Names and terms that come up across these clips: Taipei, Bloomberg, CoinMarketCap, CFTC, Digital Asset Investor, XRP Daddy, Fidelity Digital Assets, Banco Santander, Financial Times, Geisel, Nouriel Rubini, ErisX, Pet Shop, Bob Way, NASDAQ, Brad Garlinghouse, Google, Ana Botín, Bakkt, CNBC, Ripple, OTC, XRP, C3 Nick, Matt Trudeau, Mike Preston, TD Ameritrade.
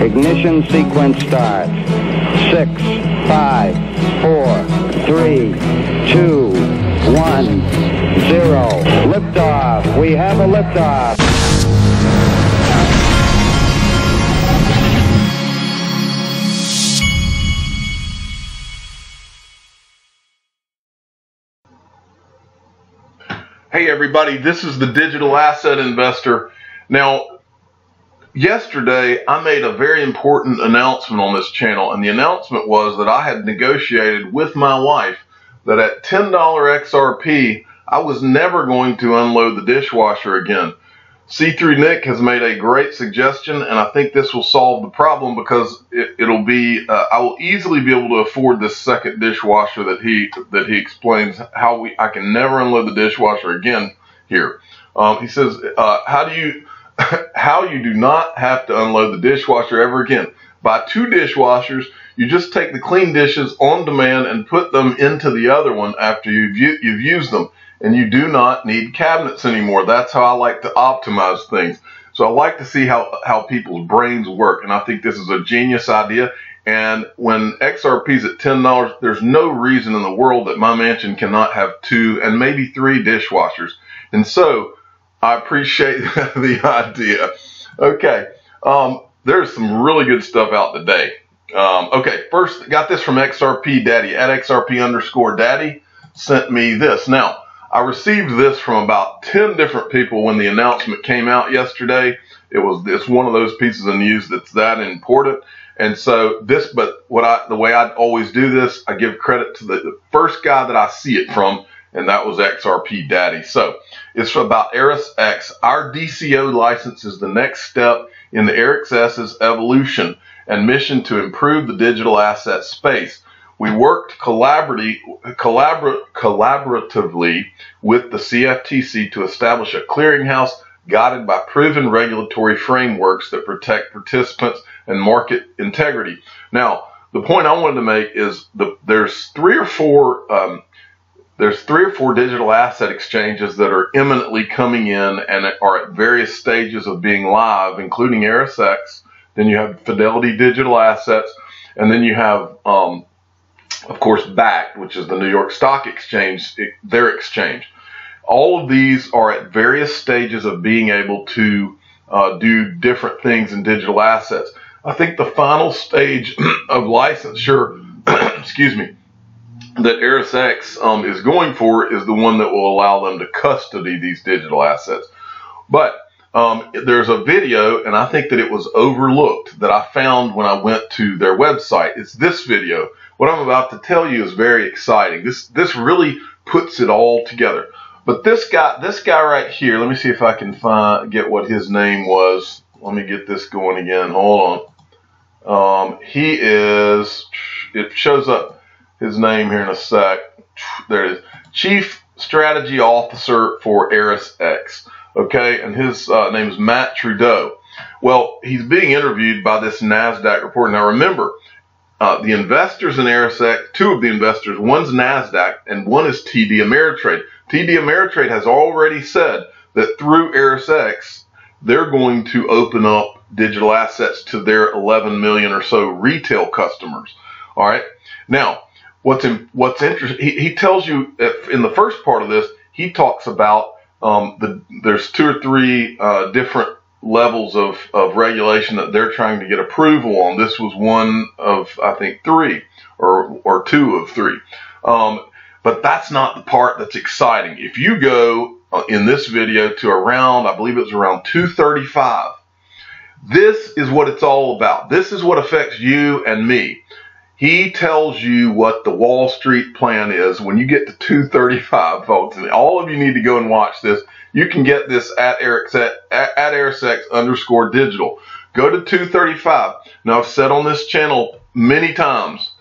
Ignition sequence starts. 6, 5, 4, 3, 2, 1, 0. Liftoff. We have a liftoff. Hey everybody, this is the Digital Asset Investor. Now, yesterday I made a very important announcement on this channel, and the announcement was that I had negotiated with my wife that at $10 XRP, I was never going to unload the dishwasher again. C3 Nick has made a great suggestion, and I think this will solve the problem because it'll be I will easily be able to afford this second dishwasher that he explains how I can never unload the dishwasher again here. He says, how you do not have to unload the dishwasher ever again. Buy 2 dishwashers. You just take the clean dishes on demand and put them into the other one after you've used them. And you do not need cabinets anymore. That's how I like to optimize things. So I like to see how people's brains work. And I think this is a genius idea. And when XRP is at $10, there's no reason in the world that my mansion cannot have 2 and maybe 3 dishwashers. And so I appreciate the idea. Okay. There's some really good stuff out today. Okay. First, got this from XRP Daddy. At XRP_Daddy sent me this. Now, I received this from about 10 different people when the announcement came out yesterday. It's one of those pieces of news that's that important. And so this, but the way I always do this, I give credit to the first guy that I see it from, and that was XRP Daddy. So it's about ErisX. Our DCO license is the next step in the ErisX's evolution and mission to improve the digital asset space. We worked collaboratively with the CFTC to establish a clearinghouse guided by proven regulatory frameworks that protect participants and market integrity. Now, the point I wanted to make is there's three or four digital asset exchanges that are imminently coming in and are at various stages of being live, including ErisX. Then you have Fidelity Digital Assets, and then you have of course, Bakkt, which is the New York Stock Exchange, their exchange. All of these are at various stages of being able to do different things in digital assets. I think the final stage of licensure, excuse me, that ErisX is going for is the one that will allow them to custody these digital assets. But there's a video, and I think that it was overlooked, that I found when I went to their website. It's this video. What I'm about to tell you is very exciting. This really puts it all together. But this guy right here, let me see if I can get what his name was. Let me get this going again. Hold on. It shows up his name here in a sec. There it is. Chief Strategy Officer for ErisX. Okay, and his name is Matt Trudeau. Well, he's being interviewed by this NASDAQ report. Now remember, the investors in ErisX, 2 of the investors, one's NASDAQ and one is TD Ameritrade. TD Ameritrade has already said that through ErisX, they're going to open up digital assets to their 11 million or so retail customers. All right. Now, what's interesting, he tells you in the first part of this, he talks about there's 2 or 3 different levels of regulation that they're trying to get approval on. This was one of, I think, 3 or 2 of 3. But that's not the part that's exciting. If you go in this video to around, I believe it's around 235, this is what it's all about. This is what affects you and me. He tells you what the Wall Street plan is when you get to 235, folks, and all of you need to go and watch this. You can get this at ErisX_digital. Go to 235. Now, I've said on this channel many times,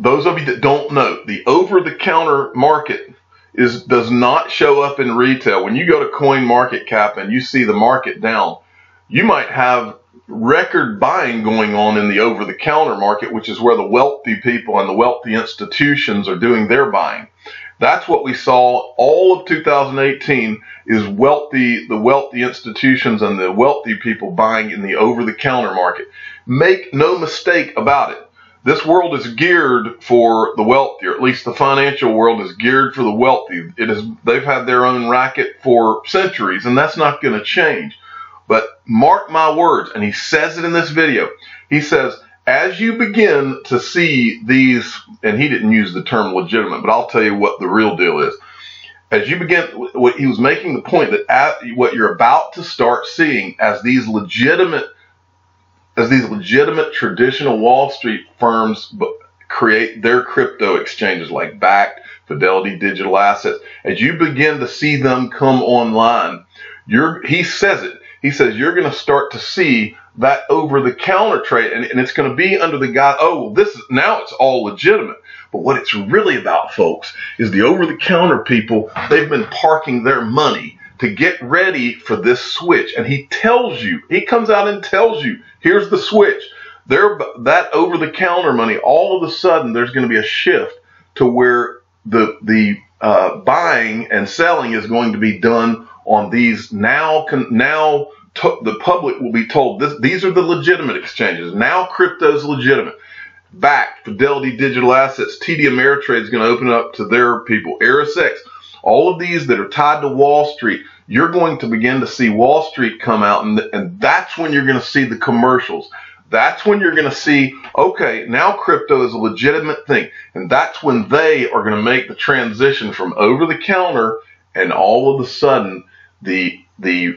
those of you that don't know, the over-the-counter market does not show up in retail. When you go to CoinMarketCap and you see the market down, you might have record buying going on in the over-the-counter market, which is where the wealthy people and the wealthy institutions are doing their buying. That's what we saw all of 2018 is the wealthy institutions and the wealthy people buying in the over-the-counter market. Make no mistake about it. This world is geared for the wealthy, or at least the financial world is geared for the wealthy. They've had their own racket for centuries, and that's not going to change. But mark my words, and he says it in this video. He says, as you begin to see these, and he didn't use the term legitimate, but I'll tell you what the real deal is. As you begin, what he was making the point that what you're about to start seeing as these legitimate traditional Wall Street firms create their crypto exchanges like Bakkt, Fidelity Digital Assets, as you begin to see them come online, he says it. He says you're going to start to see that over-the-counter trade, and it's going to be under the guise, oh, well, now it's all legitimate. But what it's really about, folks, is the over-the-counter people, they've been parking their money to get ready for this switch. And he tells you, he comes out and tells you, here's the switch. That over-the-counter money, all of a sudden, there's going to be a shift to where the buying and selling is going to be done on these now. The public will be told these are the legitimate exchanges. Now crypto's legitimate. Bakkt, Fidelity Digital Assets, TD Ameritrade is going to open up to their people. ErisX, all of these that are tied to Wall Street, you're going to begin to see Wall Street come out, and that's when you're going to see the commercials. That's when you're going to see, okay, now crypto is a legitimate thing, and that's when they are going to make the transition from over-the-counter, and all of a sudden the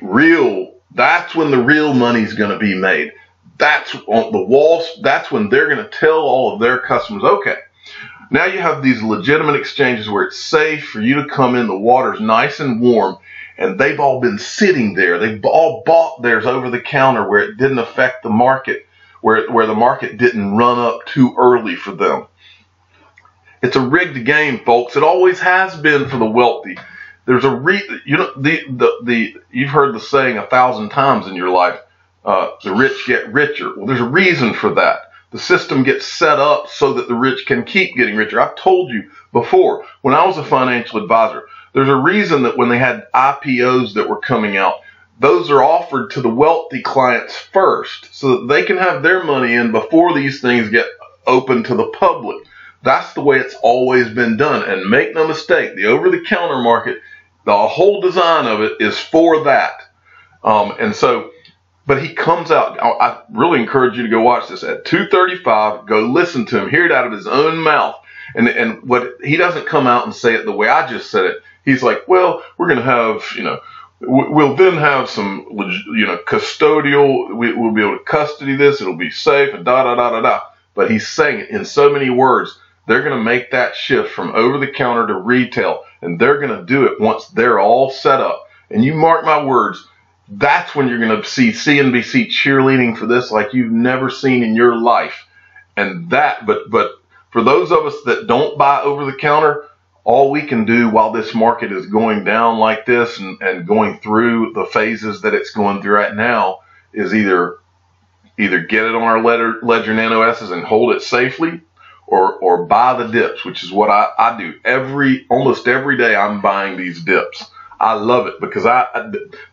real. That's when the real money's going to be made. That's on the walls. That's when they're going to tell all of their customers, okay, now you have these legitimate exchanges where it's safe for you to come in. The water's nice and warm, and they've all been sitting there. They've all bought theirs over the counter where it didn't affect the market, where the market didn't run up too early for them. It's a rigged game, folks. It always has been for the wealthy. There's a you've heard the saying 1,000 times in your life, the rich get richer. Well, there's a reason for that. The system gets set up so that the rich can keep getting richer. I've told you before, when I was a financial advisor, there's a reason that when they had IPOs that were coming out, those are offered to the wealthy clients first so that they can have their money in before these things get open to the public. That's the way it's always been done. And make no mistake, the over-the-counter market, the whole design of it is for that. But he comes out. I really encourage you to go watch this at 2:35. Go listen to him. Hear it out of his own mouth. And what he doesn't come out and say it the way I just said it. He's like, well, we're going to have, you know, we'll then have some, you know, custodial. We'll be able to custody this. It'll be safe and da da da da da. But he's saying it in so many words. They're going to make that shift from over-the-counter to retail, and they're going to do it once they're all set up. And you mark my words, that's when you're going to see CNBC cheerleading for this like you've never seen in your life. And that, but for those of us that don't buy over-the-counter, all we can do while this market is going down like this and going through the phases that it's going through right now is either get it on our Ledger Nano S's and hold it safely, or buy the dips, which is what I do. Almost every day I'm buying these dips. I love it because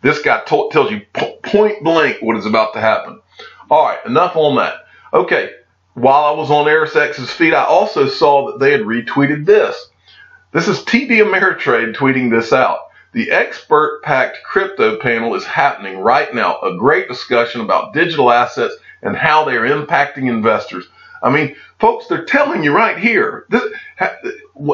this guy tells you point blank what is about to happen. All right, enough on that. Okay, while I was on ErisX's feed, I also saw that they had retweeted this. This is TD Ameritrade tweeting this out. The expert-packed crypto panel is happening right now. A great discussion about digital assets and how they are impacting investors. I mean, folks, they're telling you right here.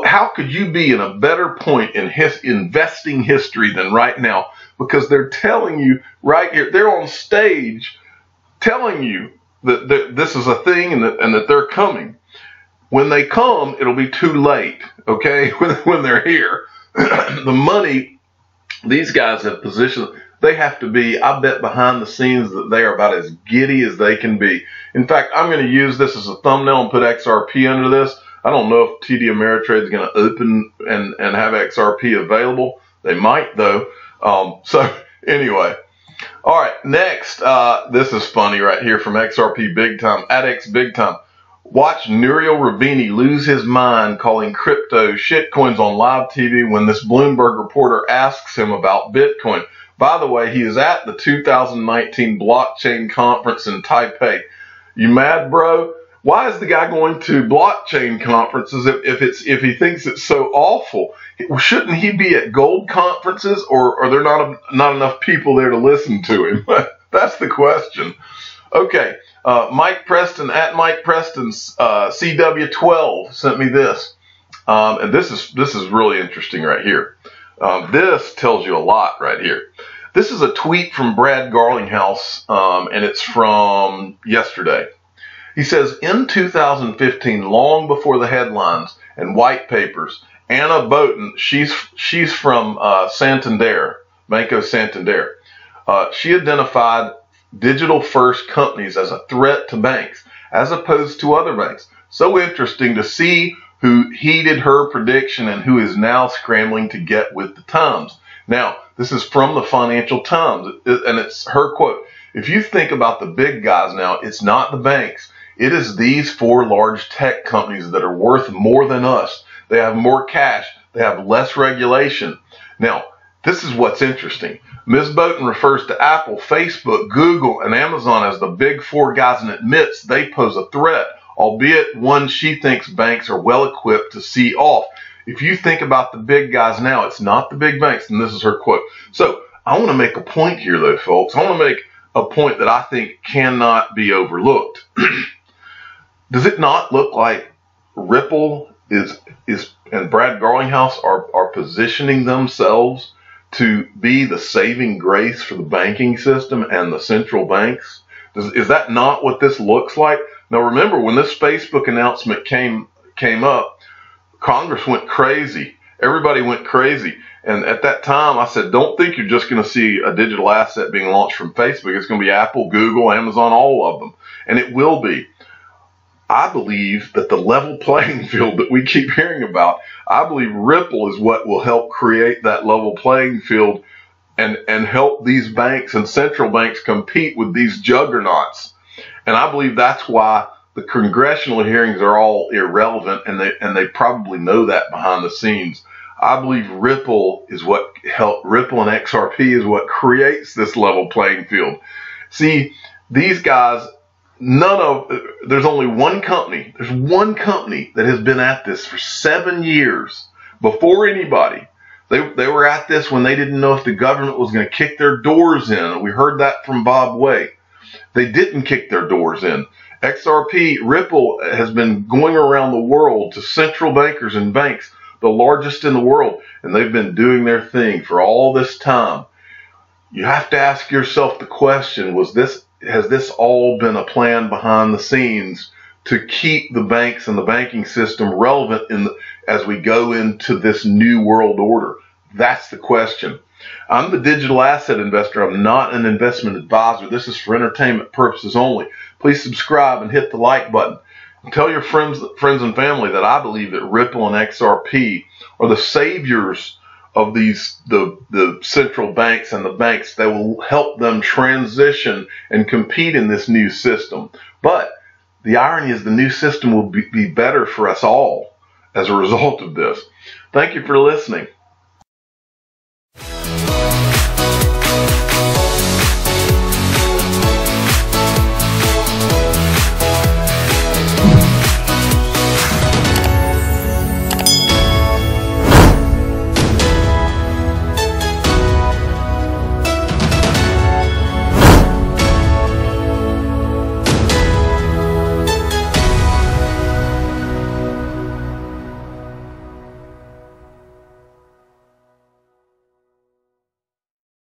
How could you be in a better point in investing history than right now? Because they're telling you right here. They're on stage telling you that this is a thing and that they're coming. When they come, it'll be too late, okay, when they're here. The money... These guys have positions. They have to be, I bet behind the scenes that they are about as giddy as they can be. In fact, I'm going to use this as a thumbnail and put XRP under this. I don't know if TD Ameritrade is going to open and have XRP available. They might, though. Anyway. All right, next. This is funny right here from XRP Big Time, at X Big Time. Watch Nouriel Rubini lose his mind calling crypto shitcoins on live TV when this Bloomberg reporter asks him about Bitcoin. By the way, he is at the 2019 blockchain conference in Taipei. You mad, bro? Why is the guy going to blockchain conferences if he thinks it's so awful? Shouldn't he be at gold conferences, or are there not enough people there to listen to him? That's the question. Okay, Mike Preston, at Mike Preston, CW12 sent me this. And this is really interesting right here. This tells you a lot right here. This is a tweet from Brad Garlinghouse, and it's from yesterday. He says, in 2015, long before the headlines and white papers, Ana Botín, she's from Santander, Banco Santander. She identified digital-first companies as a threat to banks, as opposed to other banks. So interesting to see who heeded her prediction and who is now scrambling to get with the times. Now, this is from the Financial Times, and it's her quote. If you think about the big guys now, it's not the banks. It is these four large tech companies that are worth more than us. They have more cash. They have less regulation. Now, this is what's interesting. Ms. Botín refers to Apple, Facebook, Google, and Amazon as the big four guys and admits they pose a threat, albeit one she thinks banks are well equipped to see off. If you think about the big guys now, it's not the big banks. And this is her quote. So I want to make a point here, though, folks. I want to make a point that I think cannot be overlooked. Does it not look like Ripple and Brad Garlinghouse are positioning themselves to be the saving grace for the banking system and the central banks? Is that not what this looks like? Now, remember, when this Facebook announcement came up, Congress went crazy. Everybody went crazy. And at that time, I said, don't think you're just going to see a digital asset being launched from Facebook. It's going to be Apple, Google, Amazon, all of them. And it will be. I believe that the level playing field that we keep hearing about, I believe Ripple is what will help create that level playing field and help these banks and central banks compete with these juggernauts. And I believe that's why the congressional hearings are all irrelevant, and they probably know that behind the scenes. I believe Ripple and XRP is what creates this level playing field. See, these guys, there's only one company. There's one company that has been at this for 7 years before anybody. They were at this when they didn't know if the government was going to kick their doors in. We heard that from Bob Way. They didn't kick their doors in. XRP, Ripple has been going around the world to central bankers and banks, the largest in the world, and they've been doing their thing for all this time. You have to ask yourself the question, has this all been a plan behind the scenes to keep the banks and the banking system relevant as we go into this new world order? That's the question. I'm the digital asset investor. I'm not an investment advisor. This is for entertainment purposes only. Please subscribe and hit the like button. Tell your friends and family that I believe that Ripple and XRP are the saviors of the central banks and the banks that will help them transition and compete in this new system. But the irony is the new system will be better for us all as a result of this. Thank you for listening.